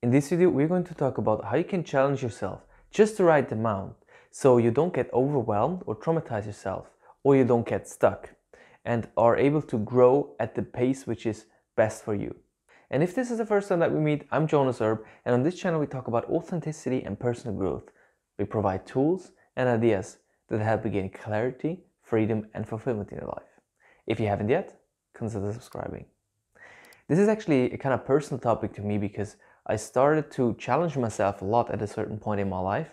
In this video, we're going to talk about how you can challenge yourself just the right amount so you don't get overwhelmed or traumatize yourself, or you don't get stuck and are able to grow at the pace which is best for you. And if this is the first time that we meet, I'm Jonas Erb, and on this channel we talk about authenticity and personal growth. We provide tools and ideas that help you gain clarity, freedom and fulfillment in your life. If you haven't yet, consider subscribing. This is actually a kind of personal topic to me because I started to challenge myself a lot at a certain point in my life,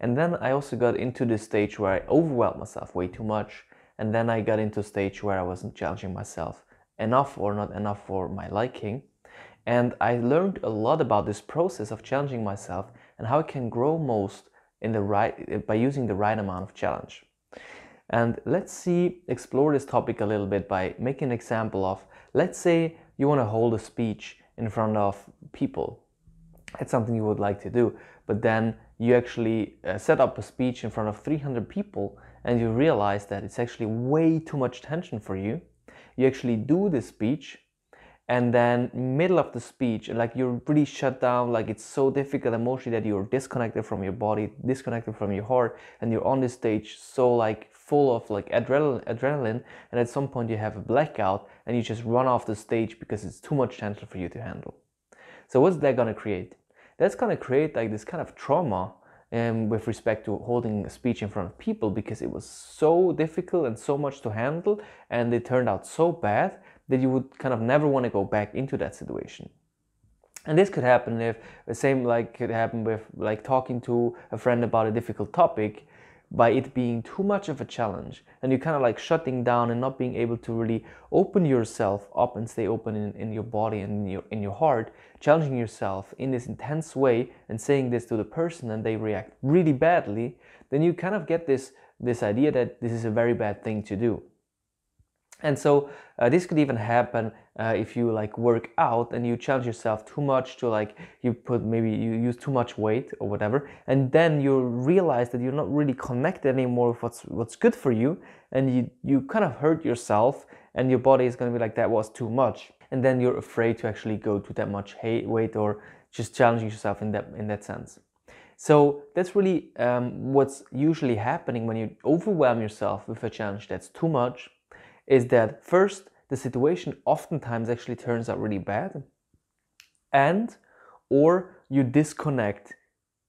and then I also got into this stage where I overwhelmed myself way too much, and then I got into a stage where I wasn't challenging myself enough or not enough for my liking. And I learned a lot about this process of challenging myself and how I can grow most by using the right amount of challenge. And let's explore this topic a little bit by making an example of, let's say you want to hold a speech in front of people. That's something you would like to do, but then you actually set up a speech in front of 300 people and you realize that it's actually way too much tension for you. You actually do this speech, and then middle of the speech, like you're really shut down, like it's so difficult emotionally that you're disconnected from your body, disconnected from your heart, and you're on this stage so like full of like adrenaline, and at some point you have a blackout and you just run off the stage because it's too much tension for you to handle. So what's that gonna create? That's gonna create like this kind of trauma with respect to holding a speech in front of people, because it was so difficult and so much to handle and it turned out so bad that you would kind of never want to go back into that situation. And this could happen could happen with talking to a friend about a difficult topic, by it being too much of a challenge and you kind of like shutting down and not being able to really open yourself up and stay open in your body and in your heart, challenging yourself in this intense way and saying this to the person and they react really badly, then you kind of get this idea that this is a very bad thing to do. And so this could even happen if you like work out and you challenge yourself too much to like, maybe you use too much weight or whatever, and then you realize that you're not really connected anymore with what's good for you, and you kind of hurt yourself and your body is going to be like, that was too much, and then you're afraid to actually go to that much weight or just challenging yourself in that sense. So that's really what's usually happening when you overwhelm yourself with a challenge that's too much, is that first, the situation oftentimes actually turns out really bad, or you disconnect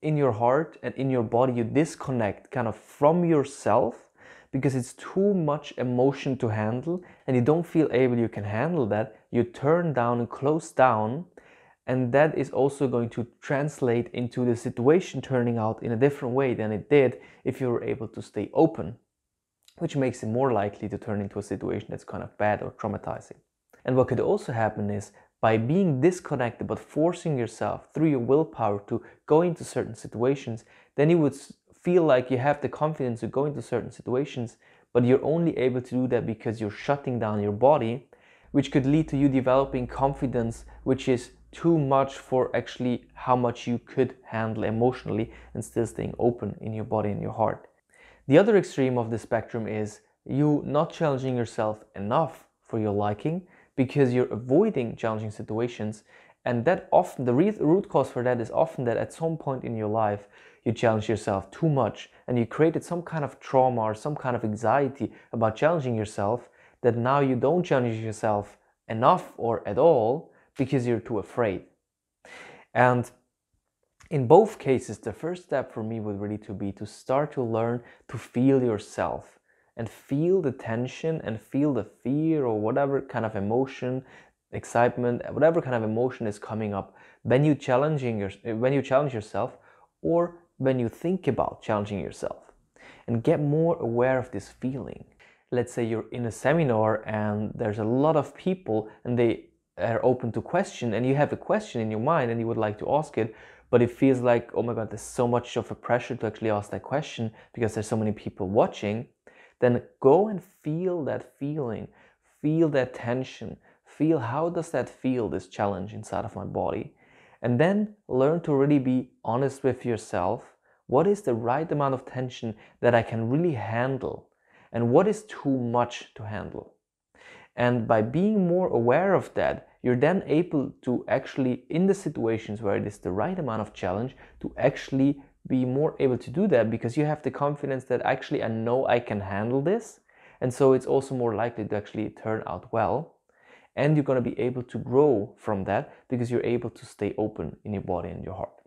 in your heart and in your body, you disconnect kind of from yourself because it's too much emotion to handle and you don't feel able you can handle that, you turn down and close down, and that is also going to translate into the situation turning out in a different way than it did if you were able to stay open, which makes it more likely to turn into a situation that's kind of bad or traumatizing. And what could also happen is, by being disconnected but forcing yourself through your willpower to go into certain situations, then you would feel like you have the confidence to go into certain situations, but you're only able to do that because you're shutting down your body, which could lead to you developing confidence which is too much for actually how much you could handle emotionally and still staying open in your body and your heart. The other extreme of the spectrum is you not challenging yourself enough for your liking because you're avoiding challenging situations, and that often, the root cause for that is often that at some point in your life you challenge yourself too much and you created some kind of trauma or some kind of anxiety about challenging yourself, that now you don't challenge yourself enough or at all because you're too afraid. And in both cases, the first step for me would really be to start to learn to feel yourself and feel the tension and feel the fear or whatever kind of emotion, excitement, whatever kind of emotion is coming up when you challenge yourself or when you think about challenging yourself, and get more aware of this feeling. Let's say you're in a seminar and there's a lot of people and they are open to question, and you have a question in your mind and you would like to ask it, but it feels like, oh my god, there's so much of a pressure to actually ask that question because there's so many people watching. Then go and feel that feeling, feel that tension, feel how does that feel, this challenge inside of my body. And then learn to really be honest with yourself. What is the right amount of tension that I can really handle? And what is too much to handle? And by being more aware of that, you're then able to actually, in the situations where it is the right amount of challenge, to actually be more able to do that, because you have the confidence that actually I know I can handle this, and so it's also more likely to actually turn out well. And you're going to be able to grow from that because you're able to stay open in your body and your heart.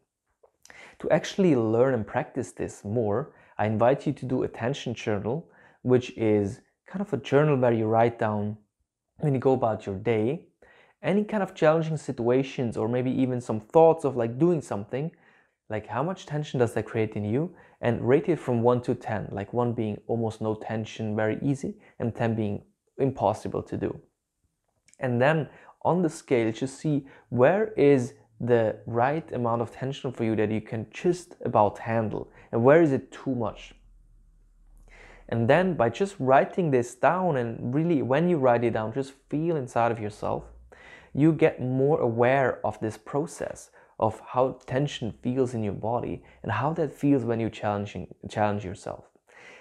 To actually learn and practice this more, I invite you to do attention journal, which is kind of a journal where you write down, when you go about your day, any kind of challenging situations, or maybe even some thoughts of like doing something, like how much tension does that create in you, and rate it from 1 to 10, like 1 being almost no tension, very easy, and 10 being impossible to do. And then on the scale, just see where is the right amount of tension for you that you can just about handle, and where is it too much. And then by just writing this down, and really when you write it down, just feel inside of yourself, you get more aware of this process of how tension feels in your body and how that feels when you challenge yourself.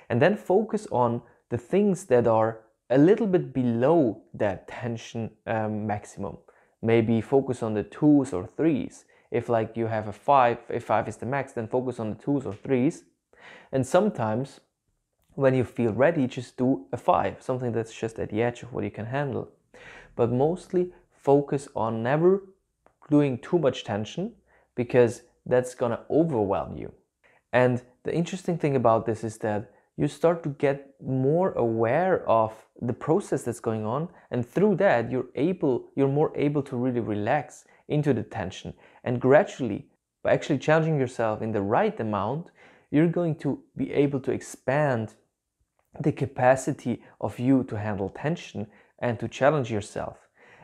And then focus on the things that are a little bit below that tension maximum. Maybe focus on the 2s or 3s. If like you have a 5, if 5 is the max, then focus on the 2s or 3s. And sometimes when you feel ready, just do a 5, something that's just at the edge of what you can handle. But mostly focus on never doing too much tension, because that's gonna overwhelm you. And the interesting thing about this is that you start to get more aware of the process that's going on, and through that you're more able to really relax into the tension. And gradually, by actually challenging yourself in the right amount, you're going to be able to expand the capacity of you to handle tension and to challenge yourself.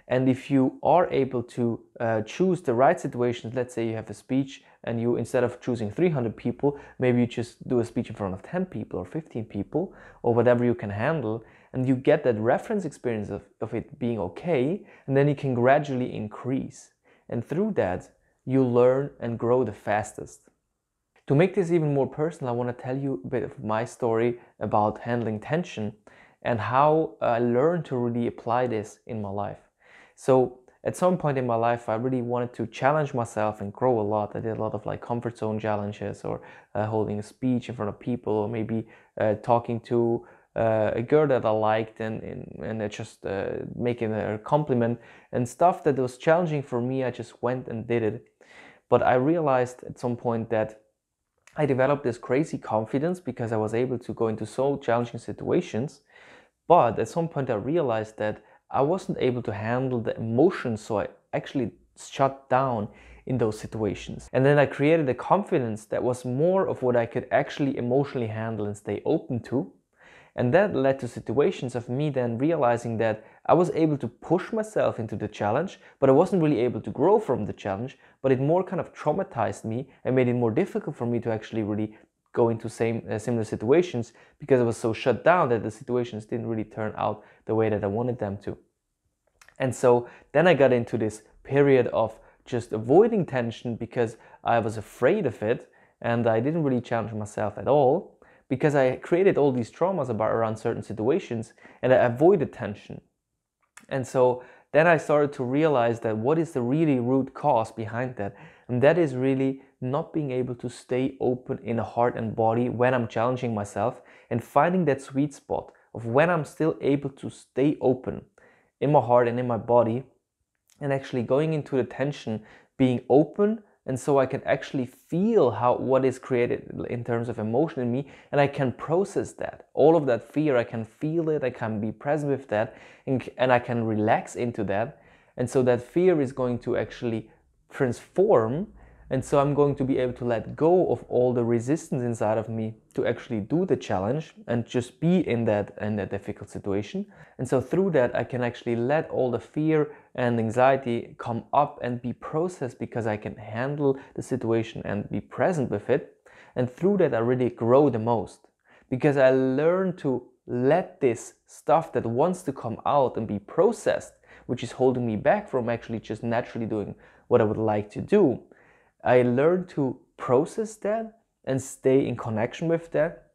And if you are able to choose the right situations, let's say you have a speech and you, instead of choosing 300 people, maybe you just do a speech in front of 10 people or 15 people or whatever you can handle, and you get that reference experience of it being okay, and then you can gradually increase. And through that, you learn and grow the fastest. To make this even more personal, I want to tell you a bit of my story about handling tension and how I learned to really apply this in my life. So at some point in my life, I really wanted to challenge myself and grow a lot. I did a lot of like comfort zone challenges, or holding a speech in front of people, or maybe talking to a girl that I liked and just making her a compliment and stuff that was challenging for me. I just went and did it. But I realized at some point that I developed this crazy confidence because I was able to go into so challenging situations. But at some point I realized that I wasn't able to handle the emotions, so I actually shut down in those situations. And then I created a confidence that was more of what I could actually emotionally handle and stay open to. And that led to situations of me then realizing that I was able to push myself into the challenge, but I wasn't really able to grow from the challenge, but it more kind of traumatized me and made it more difficult for me to actually really go into similar situations, because I was so shut down that the situations didn't really turn out the way that I wanted them to. And so then I got into this period of just avoiding tension because I was afraid of it, and I didn't really challenge myself at all because I created all these traumas around certain situations, and I avoided tension. And so then I started to realize that what is the really root cause behind that, and that is really not being able to stay open in the heart and body when I'm challenging myself, and finding that sweet spot of when I'm still able to stay open in my heart and in my body, and actually going into the tension being open, and so I can actually feel what is created in terms of emotion in me, and I can process that, all of that fear. I can feel it, I can be present with that, and I can relax into that. And so that fear is going to actually transform. And so I'm going to be able to let go of all the resistance inside of me to actually do the challenge and just be in that difficult situation. And so through that, I can actually let all the fear and anxiety come up and be processed, because I can handle the situation and be present with it. And through that, I really grow the most, because I learn to let this stuff that wants to come out and be processed, which is holding me back from actually just naturally doing what I would like to do. I learned to process that and stay in connection with that,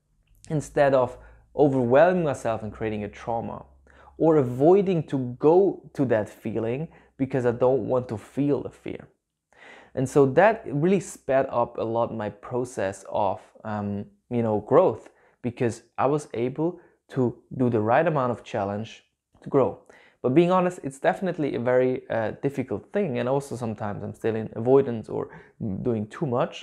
instead of overwhelming myself and creating a trauma, or avoiding to go to that feeling because I don't want to feel the fear. And so that really sped up a lot my process of growth, because I was able to do the right amount of challenge to grow. But being honest, it's definitely a very difficult thing, and also sometimes I'm still in avoidance or doing too much.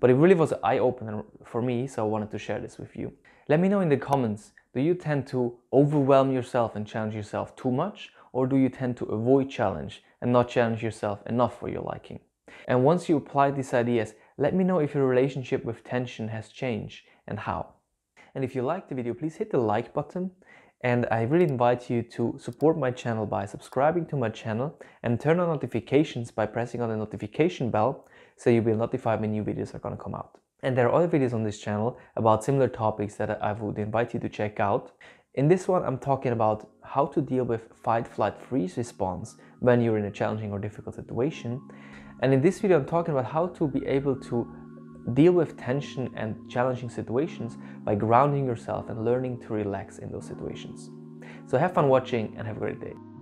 But it really was an eye-opener for me, so I wanted to share this with you. Let me know in the comments, do you tend to overwhelm yourself and challenge yourself too much, or do you tend to avoid challenge and not challenge yourself enough for your liking? And once you apply these ideas, let me know if your relationship with tension has changed and how. And if you liked the video, please hit the like button. And I really invite you to support my channel by subscribing to my channel and turn on notifications by pressing on the notification bell, so you will notify when new videos are going to come out. And there are other videos on this channel about similar topics that I would invite you to check out. In this one, I'm talking about how to deal with fight, flight, freeze response when you're in a challenging or difficult situation. And in this video, I'm talking about how to be able to deal with tension and challenging situations by grounding yourself and learning to relax in those situations. So have fun watching and have a great day.